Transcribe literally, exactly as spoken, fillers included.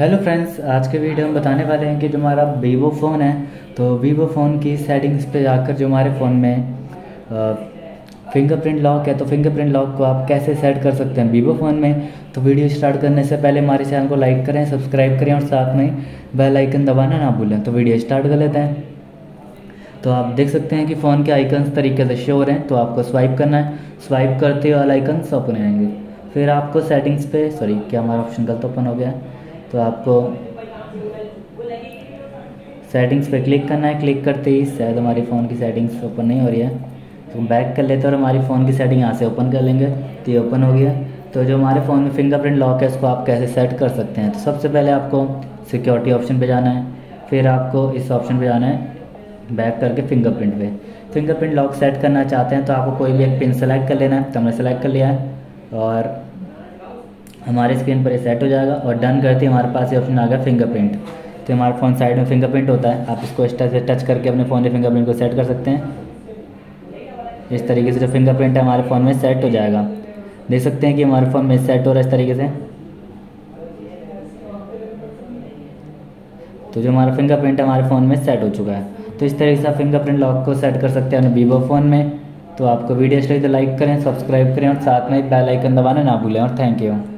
Hello friends, आज के video में बताने वाले हैं कि जो हमारा वीवो फ़ोन है तो वीवो फ़ोन की सेटिंग्स पे जाकर जो हमारे फ़ोन में फिंगरप्रिंट लॉक है तो फिंगरप्रिंट लॉक को आप कैसे सेट कर सकते हैं वीवो फ़ोन में। तो वीडियो स्टार्ट करने से पहले हमारे चैनल को लाइक करें, सब्सक्राइब करें और साथ में बेल आइकन दबाना ना भूलें। तो वीडियो स्टार्ट कर लेते हैं। तो आप देख सकते हैं कि फ़ोन के आइकन्स तरीके से शो हो रहे हैं, तो आपको स्वाइप करना है। स्वाइप करते हुए आइकन्स ओपन आएंगे, फिर आपको सेटिंग्स पे सॉरी क्या हमारा ऑप्शन गलत ओपन हो गया। तो आपको सेटिंग्स पे क्लिक करना है। क्लिक करते ही शायद हमारी फ़ोन की सेटिंग्स ओपन नहीं हो रही है, तो बैक कर लेते हैं और हमारी फ़ोन की सेटिंग यहाँ से ओपन कर लेंगे। तो ये ओपन हो गया। तो जो हमारे फ़ोन में फिंगरप्रिंट लॉक है इसको आप कैसे सेट कर सकते हैं। तो सबसे पहले आपको सिक्योरिटी ऑप्शन पे जाना है, फिर आपको इस ऑप्शन पे जाना है बैक करके फिंगरप्रिंट पे। फिंगरप्रिंट लॉक सेट करना चाहते हैं तो आपको कोई भी एक पिन सेलेक्ट कर लेना है। तो हमने सेलेक्ट कर लिया है और हमारे स्क्रीन पर ये सेट हो जाएगा और डन करते ही हमारे पास ये ऑप्शन आ गया फिंगरप्रिंट। तो हमारा फ़ोन साइड में फिंगरप्रिंट होता है, आप इसको इस तरह से टच करके अपने फ़ोन में फिंगरप्रिंट को सेट कर सकते हैं। इस तरीके से जो फिंगरप्रिंट है हमारे फ़ोन में सेट हो जाएगा। देख सकते हैं कि हमारे फ़ोन में सेट हो रहा है इस तरीके से। तो जो हमारा फिंगरप्रिंट हमारे फ़ोन में सेट हो चुका है। तो इस तरीके से आप फिंगरप्रिंट लॉक को सेट कर सकते हैं अपने वीवो फ़ोन में। तो आपको वीडियो अच्छी लगी तो लाइक करें, सब्सक्राइब करें और साथ में बेल आइकन दबाना ना भूलें। और थैंक यू।